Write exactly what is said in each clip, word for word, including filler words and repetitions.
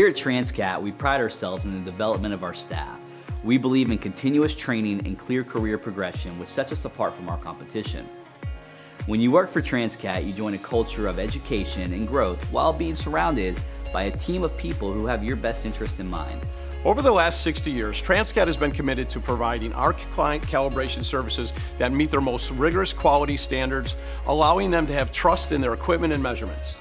Here at Transcat, we pride ourselves in the development of our staff. We believe in continuous training and clear career progression, which sets us apart from our competition. When you work for Transcat, you join a culture of education and growth while being surrounded by a team of people who have your best interest in mind. Over the last sixty years, Transcat has been committed to providing our client calibration services that meet their most rigorous quality standards, allowing them to have trust in their equipment and measurements.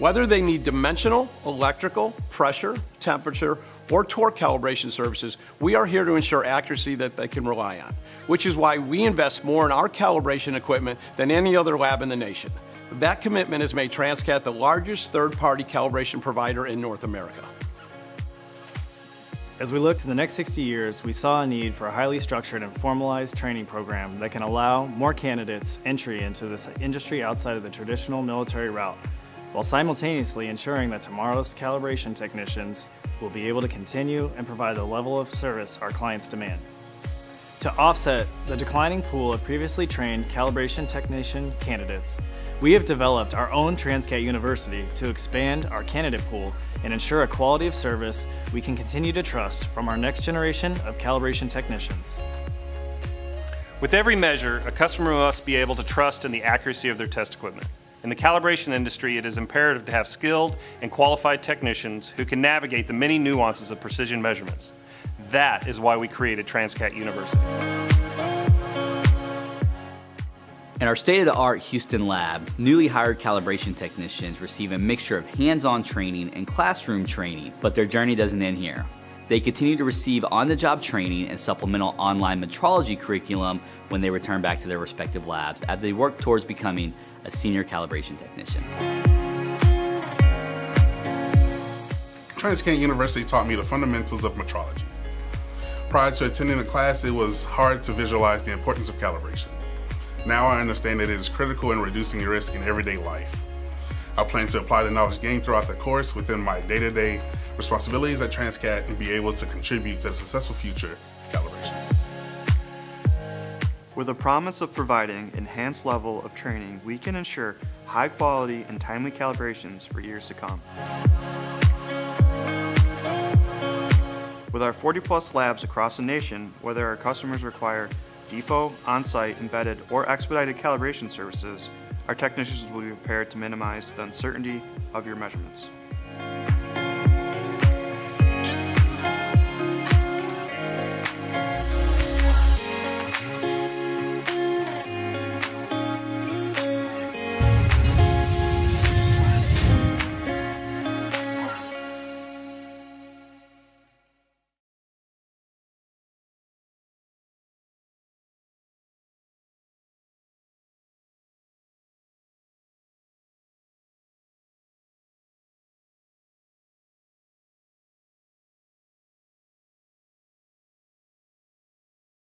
Whether they need dimensional, electrical, pressure, temperature, or torque calibration services, we are here to ensure accuracy that they can rely on, which is why we invest more in our calibration equipment than any other lab in the nation. That commitment has made Transcat the largest third-party calibration provider in North America. As we look to the next sixty years, we saw a need for a highly structured and formalized training program that can allow more candidates entry into this industry outside of the traditional military route, while simultaneously ensuring that tomorrow's calibration technicians will be able to continue and provide the level of service our clients demand. To offset the declining pool of previously trained calibration technician candidates, we have developed our own Transcat University to expand our candidate pool and ensure a quality of service we can continue to trust from our next generation of calibration technicians. With every measure, a customer must be able to trust in the accuracy of their test equipment. In the calibration industry, it is imperative to have skilled and qualified technicians who can navigate the many nuances of precision measurements. That is why we created Transcat University. In our state-of-the-art Houston lab, newly hired calibration technicians receive a mixture of hands-on training and classroom training, but their journey doesn't end here. They continue to receive on-the-job training and supplemental online metrology curriculum when they return back to their respective labs as they work towards becoming a senior calibration technician. Transcat University taught me the fundamentals of metrology. Prior to attending the class, it was hard to visualize the importance of calibration. Now I understand that it is critical in reducing your risk in everyday life. I plan to apply the knowledge gained throughout the course within my day-to-day responsibilities at Transcat and be able to contribute to the successful future of calibration. With a promise of providing enhanced level of training, we can ensure high quality and timely calibrations for years to come. With our forty plus labs across the nation, whether our customers require depot, on-site, embedded, or expedited calibration services, our technicians will be prepared to minimize the uncertainty of your measurements.